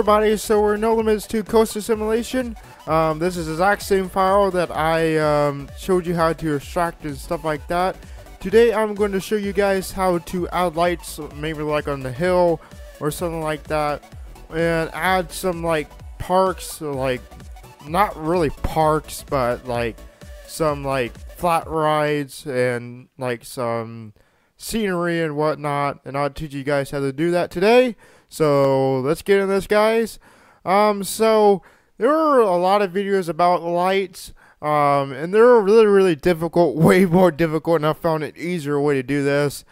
everybody, so we're No Limits 2 Coaster Simulation. This is the exact same file that I showed you how to extract and stuff like that. Today I'm going to show you guys how to add lights, maybe like on the hill or something like that, and add some like parks, like not really parks, but like some like flat rides and like some scenery and whatnot, and I'll teach you guys how to do that today. So let's get in this, guys. So there are a lot of videos about lights, and they're really difficult, way more difficult, and I found an easier way to do this.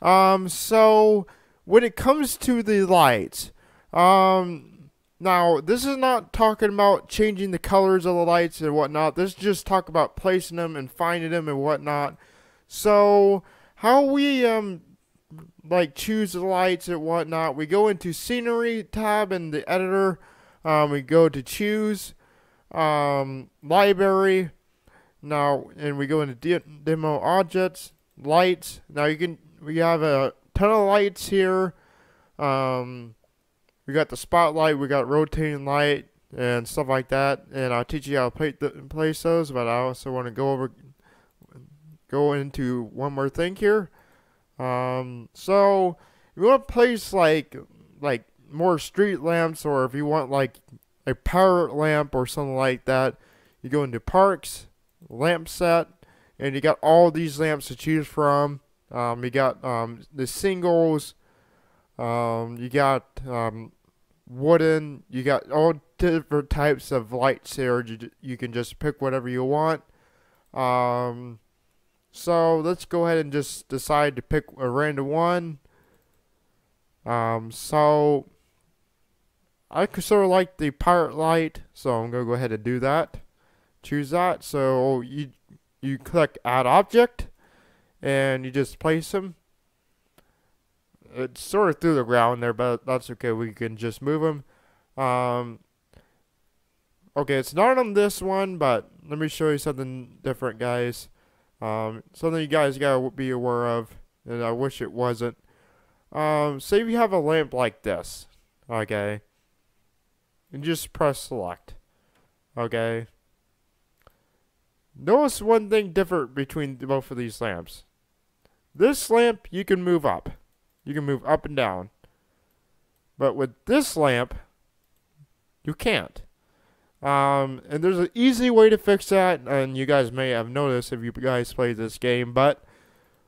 So when it comes to the lights, now this is not talking about changing the colors of the lights and whatnot. This is just talk about placing them and finding them and whatnot. So how we like choose the lights and whatnot, we go into scenery tab in the editor. We go to choose library now, and we go into demo objects, lights. Now we have a ton of lights here. We got the spotlight, we got rotating light and stuff like that, and I'll teach you how to place those. But I also want to go into one more thing here. So if you want to place like more street lamps, or if you want like a power lamp or something like that, you go into parks, lamp set, and you got all these lamps to choose from. You got the singles, you got wooden, you got all different types of lights here. You can just pick whatever you want. So let's go ahead and just decide to pick a random one. So I sort of like the pirate light, so I'm gonna go ahead and do that. Choose that. So you click Add Object, and you just place them. It's sort of through the ground there, but that's okay. We can just move them. Okay, it's not on this one, but let me show you something different, guys. Something you guys gotta be aware of, and I wish it wasn't. Say if you have a lamp like this, okay, and just press select, okay. Notice one thing different between both of these lamps. This lamp you can move up, and down, but with this lamp you can't. And there's an easy way to fix that, and you guys may have noticed if you guys played this game, but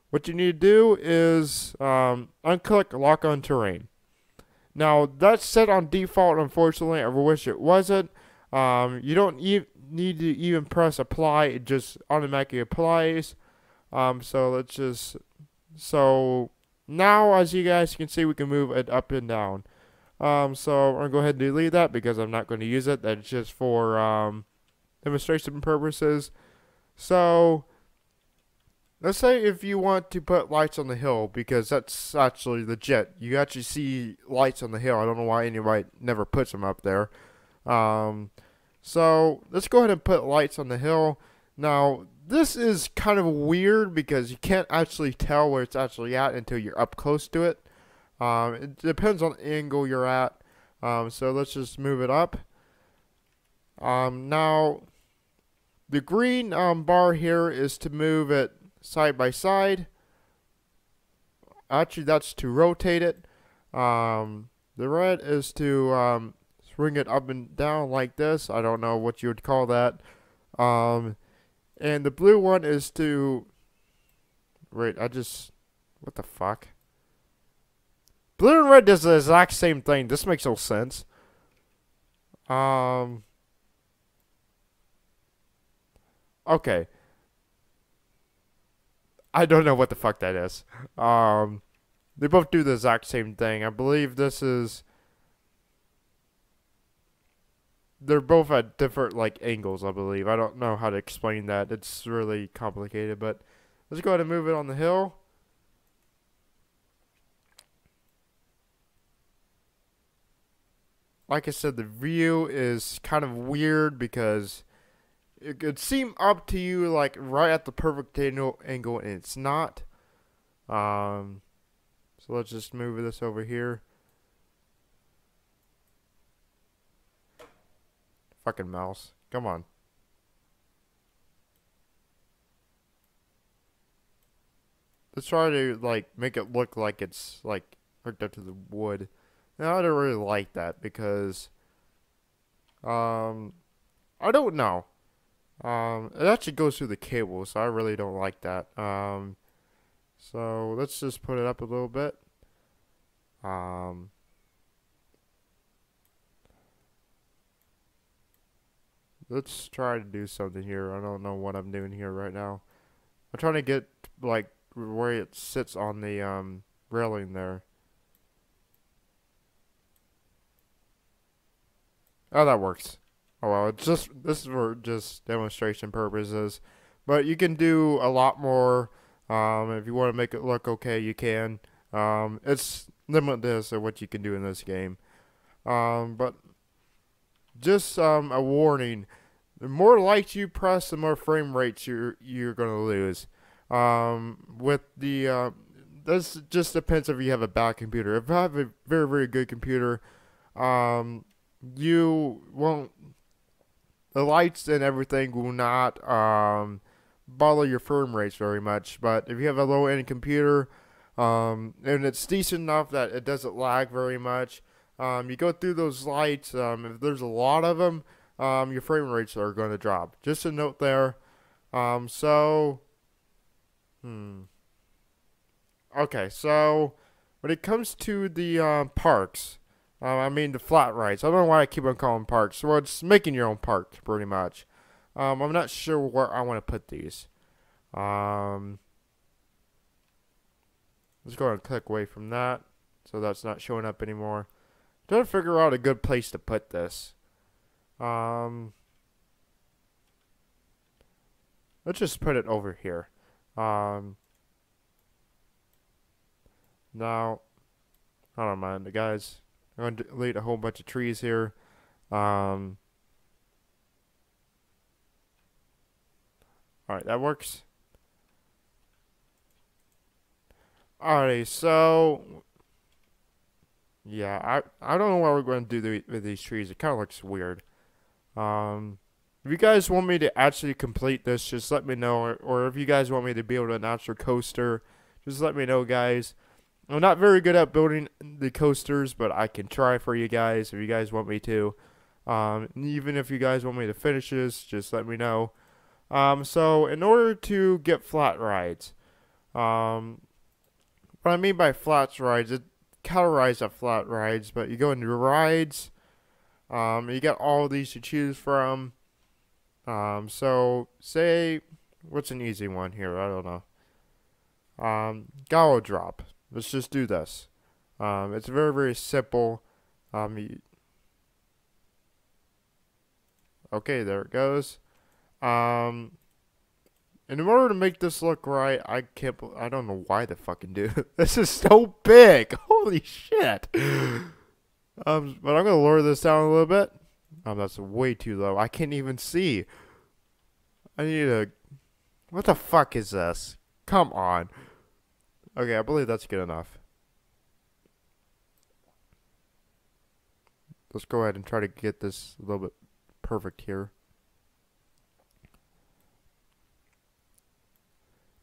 what you need to do is unclick Lock on Terrain. Now that's set on default, unfortunately. I wish it wasn't. You don't need to even press apply, it just automatically applies. So let's just, so now as you guys can see, we can move it up and down. So I'm going to go ahead and delete that because I'm not going to use it. That's just for demonstration purposes. So let's say if you want to put lights on the hill, because that's actually legit. You actually see lights on the hill. I don't know why anybody never puts them up there. So let's go ahead and put lights on the hill. Now this is kind of weird because you can't actually tell where it's actually at until you're up close to it. It depends on the angle you're at. So let's just move it up. Now the green bar here is to move it side by side. Actually, that's to rotate it. The red is to swing it up and down like this. I don't know what you would call that. And the blue one is to, wait, I just, what the fuck? Blue and red does the exact same thing. This makes no sense. Okay. I don't know what the fuck that is. They both do the exact same thing. I believe this is, they're both at different like angles, I believe. I don't know how to explain that. It's really complicated, but let's go ahead and move it on the hill. Like I said, the view is kind of weird because it could seem up to you like right at the perfect angle, and it's not. So let's just move this over here. Fucking mouse. Come on. Let's try to, like, make it look like it's, like, hooked up to the wood. Now, I don't really like that because, I don't know. It actually goes through the cable, so I really don't like that. So let's just put it up a little bit. Let's try to do something here. I don't know what I'm doing here right now. I'm trying to get, like, where it sits on the railing there. Oh, that works. Oh well, it's just, this is for just demonstration purposes, but you can do a lot more. If you want to make it look okay, you can. It's limitless of what you can do in this game. But just a warning: the more lights you press, the more frame rates you're gonna lose. With the this just depends if you have a bad computer. If I have a very, very good computer, you won't, the lights and everything will not bother your frame rates very much. But if you have a low end computer, and it's decent enough that it doesn't lag very much, you go through those lights, if there's a lot of them, your frame rates are going to drop. Just a note there. Okay, so when it comes to the parks, I mean the flat rights. I don't know why I keep on calling them parks. Well, it's making your own park, pretty much. I'm not sure where I want to put these. Let's go ahead and click away from that, so that's not showing up anymore. Trying to figure out a good place to put this. Let's just put it over here. Now, I don't mind, guys. I'm going to delete a whole bunch of trees here. Alright, that works. Alright, so yeah, I don't know what we're going to do with these trees. It kind of looks weird. If you guys want me to actually complete this, just let me know. Or if you guys want me to build a natural coaster, just let me know, guys. I'm not very good at building the coasters, but I can try for you guys if you guys want me to. Even if you guys want me to finish this, just let me know. So in order to get flat rides, what I mean by flat rides, it categorized at flat rides, but you go into rides, you got all these to choose from. So say, what's an easy one here? I don't know. Gallow drop. Let's just do this. It's very, very simple. Okay, there it goes. In order to make this look right, I don't know why the fucking dude. This is so big. Holy shit. But I'm gonna lower this down a little bit. That's way too low. I can't even see. I need a. What the fuck is this? Come on. Okay, I believe that's good enough. Let's go ahead and try to get this a little bit perfect here.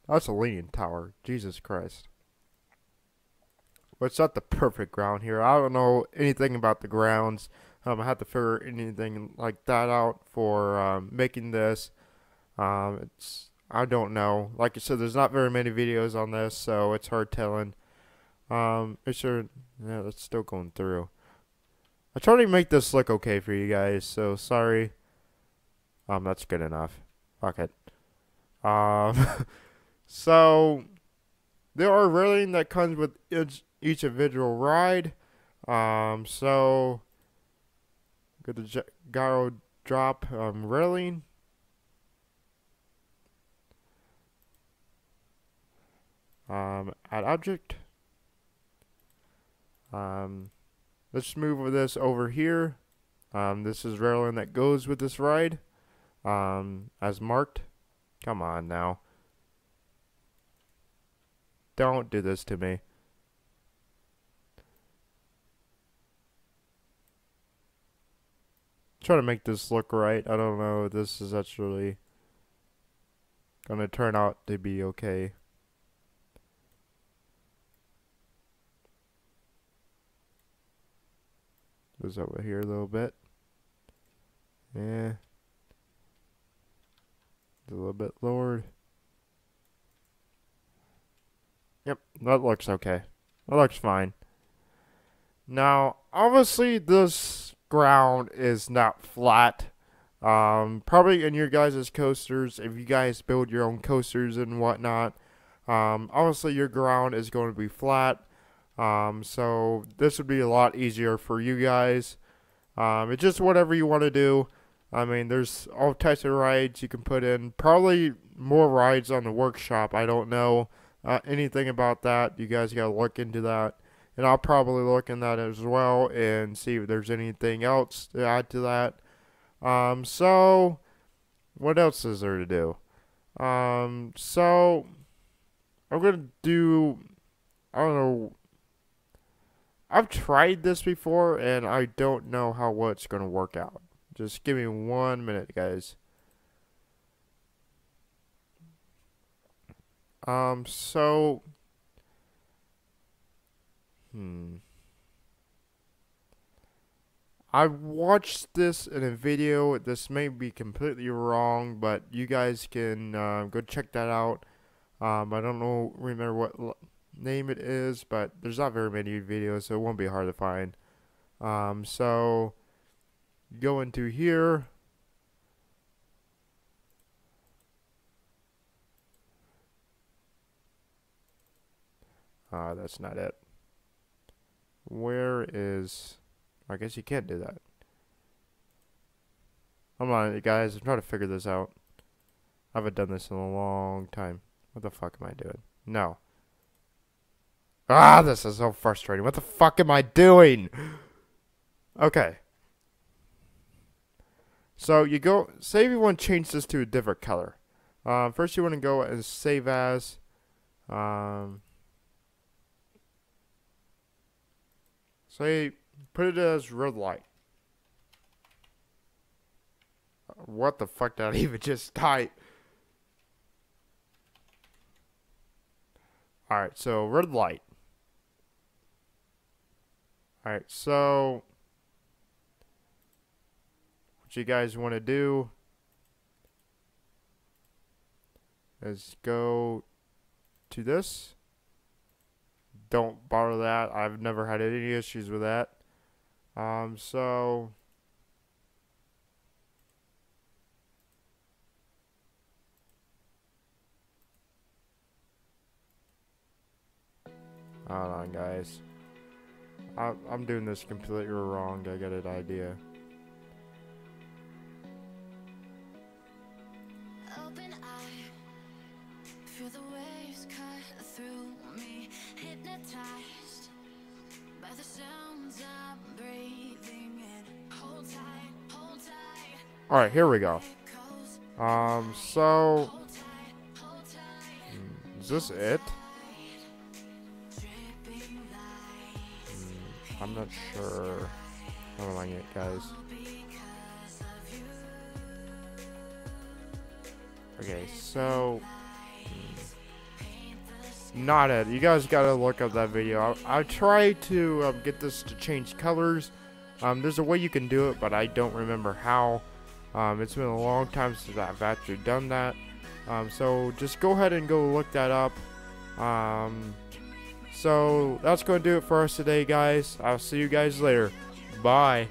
That's a leaning tower. Jesus Christ. Well, it's not the perfect ground here. I don't know anything about the grounds. I had to figure anything like that out for making this. I don't know. Like I said, there's not very many videos on this, so it's hard telling. It's sure, yeah, it's still going through. I try to make this look okay for you guys, so sorry. That's good enough. Fuck it. So there are railing that comes with each individual ride. So go to gyro drop railing. Add object. Let's move this over here. This is railing that goes with this ride, as marked. Come on now. Don't do this to me. try to make this look right. I don't know if this is actually gonna turn out to be okay. Goes over here a little bit. Yeah. It's a little bit lowered. Yep, that looks okay. That looks fine. Now, obviously this ground is not flat. Probably in your guys' coasters, if you guys build your own coasters and whatnot, obviously your ground is going to be flat. So this would be a lot easier for you guys. It's just whatever you want to do. I mean, there's all types of rides you can put in. Probably more rides on the workshop. I don't know anything about that. You guys got to look into that. And I'll probably look in that as well and see if there's anything else to add to that. So what else is there to do? So I'm going to do, I don't know. I've tried this before, and I don't know how well it's going to work out. Just give me 1 minute, guys. So. I watched this in a video. This may be completely wrong, but you guys can go check that out. I don't know, remember what name it is, but there's not very many videos, so it won't be hard to find. So go into here, that's not it. Where is, I guess you can't do that. Come on guys, I'm trying to figure this out. I haven't done this in a long time. What the fuck am I doing? No. Ah, this is so frustrating. What the fuck am I doing? Okay. So you go, say you want to change this to a different color. First you want to go and save as. Say, put it as red light. What the fuck did I even just type? Alright, so red light. Alright, so what you guys want to do is go to this. Don't bother that. I've never had any issues with that. So hold on, guys. I'm doing this completely wrong. I got an idea. Open eye, feel the waves cut through me, hypnotized by the sounds I'm breathing in. Hold tight, hold tight. All right, here we go. So is this it? I'm not sure. I don't like it, guys. Okay, so not it. You guys gotta look up that video. I tried to get this to change colors. There's a way you can do it, but I don't remember how. It's been a long time since I've actually done that. So just go ahead and go look that up. So that's going to do it for us today, guys. I'll see you guys later. Bye.